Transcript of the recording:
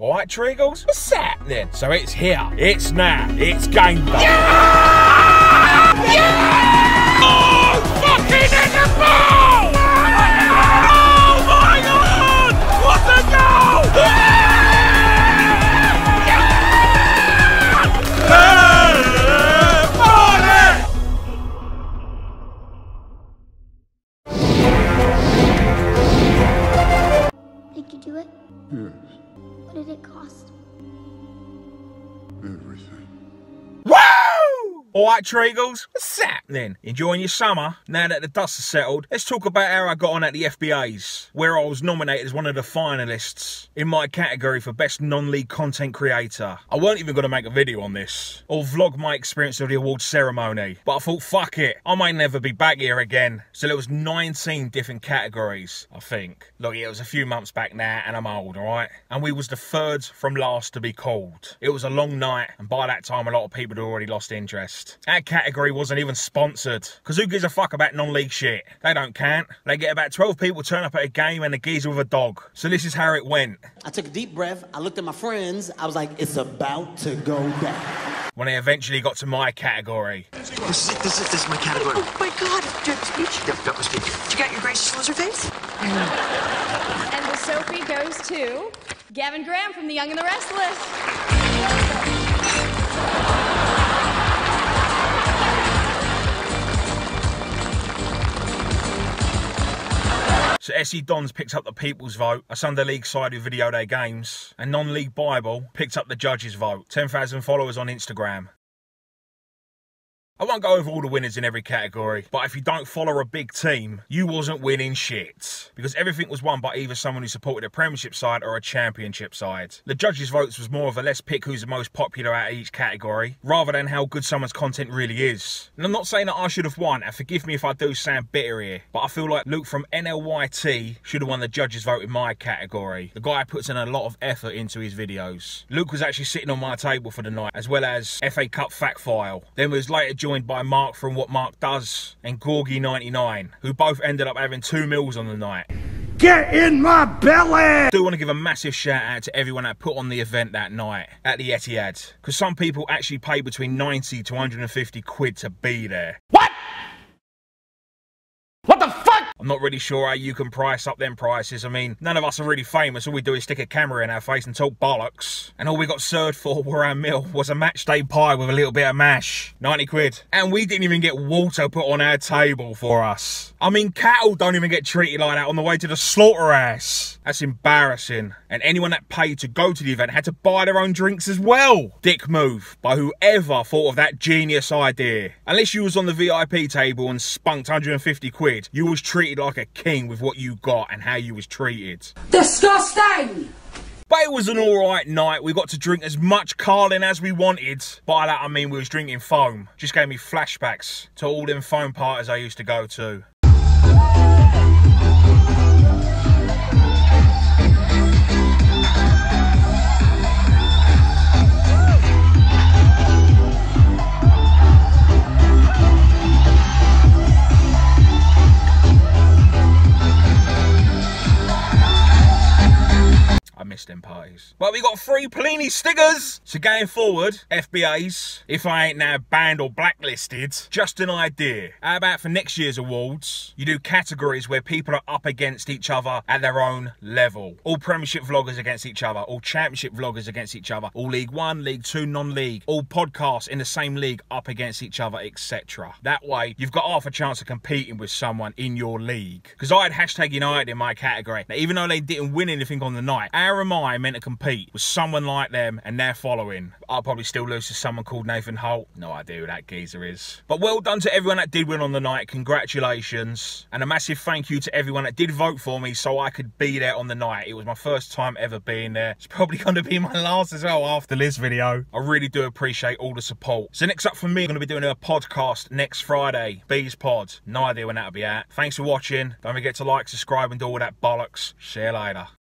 Alright, Treagles, what's that then? So it's here, it's now, it's game day. Yeah! Yeah! Oh, fucking in the ball! Oh my god! What a goal! Yeah! Yeah! Did you do it? Yes. What did it cost? Everything. Woo! Alright, Treagles, what's that then? Enjoying your summer? Now that the dust has settled, let's talk about how I got on at the FBAs, where I was nominated as one of the finalists in my category for Best Non-League Content Creator. I weren't even going to make a video on this, or vlog my experience of the award ceremony, but I thought, fuck it, I might never be back here again. So there was 19 different categories, I think. Look, it was a few months back now, and I'm old, alright? And we was the third from last to be called. It was a long night, and by that time, a lot of people had already lost interest. Our category wasn't even sponsored, because who gives a fuck about non-league shit? They don't count. They get about 12 people turn up at a game and a geezer with a dog. So this is how it went. I took a deep breath, I looked at my friends, I was like, it's about to go down. When I eventually got to my category. This is my category. Oh my god, do I have a speech? Yep, got my speech. You got your gracious loser face? I know. And the Sophie goes to Gavin Graham from The Young and the Restless. So SE Dons picked up the people's vote, a Sunday League side who videoed their games, and non-league Bible picked up the judges' vote, 10,000 followers on Instagram. I won't go over all the winners in every category, but if you don't follow a big team, you wasn't winning shit. Because everything was won by either someone who supported a premiership side or a championship side. The judges' votes was more of a let's pick who's the most popular out of each category, rather than how good someone's content really is. And I'm not saying that I should have won, and forgive me if I do sound bitter here, but I feel like Luke from NLYT should have won the judges' vote in my category. The guy puts in a lot of effort into his videos. Luke was actually sitting on my table for the night, as well as FA Cup Fact File. Then was later joined by Mark from What Mark Does and Gorgie99, who both ended up having 2 meals on the night. Get in my belly! I do want to give a massive shout out to everyone that put on the event that night at the Etihad, because some people actually paid between 90 to 150 quid to be there. What? What the fuck? I'm not really sure how you can price up them prices. I mean, none of us are really famous. All we do is stick a camera in our face and talk bollocks. And all we got served for were our meal was a match day pie with a little bit of mash. 90 quid. And we didn't even get water put on our table for us. I mean, cattle don't even get treated like that on the way to the slaughterhouse. That's embarrassing. And anyone that paid to go to the event had to buy their own drinks as well. Dick move by whoever thought of that genius idea. Unless you was on the VIP table and spunked 150 quid, you was treated like a king with what you got and how you was treated. Disgusting! But it was an alright night. We got to drink as much Carlin as we wanted. By that I mean we was drinking foam. Just gave me flashbacks to all them foam parties I used to go to. Them parties. But we got 3 Pliny stickers. So going forward, FBAs, if I ain't now banned or blacklisted, just an idea. How about for next year's awards, you do categories where people are up against each other at their own level. All premiership vloggers against each other, all championship vloggers against each other, all League 1, League 2, non-league, all podcasts in the same league up against each other, etc. That way, you've got half a chance of competing with someone in your league. Because I had Hashtag United in my category. Now, even though they didn't win anything on the night, Aaron I meant to compete with someone like them and their following. I'll probably still lose to someone called Nathan Holt. No idea who that geezer is. But well done to everyone that did win on the night. Congratulations. And a massive thank you to everyone that did vote for me so I could be there on the night. It was my first time ever being there. It's probably going to be my last as well after this video. I really do appreciate all the support. So next up for me, I'm going to be doing a podcast next Friday. Bees Pod. No idea when that'll be at. Thanks for watching. Don't forget to like, subscribe and do all that bollocks. See you later.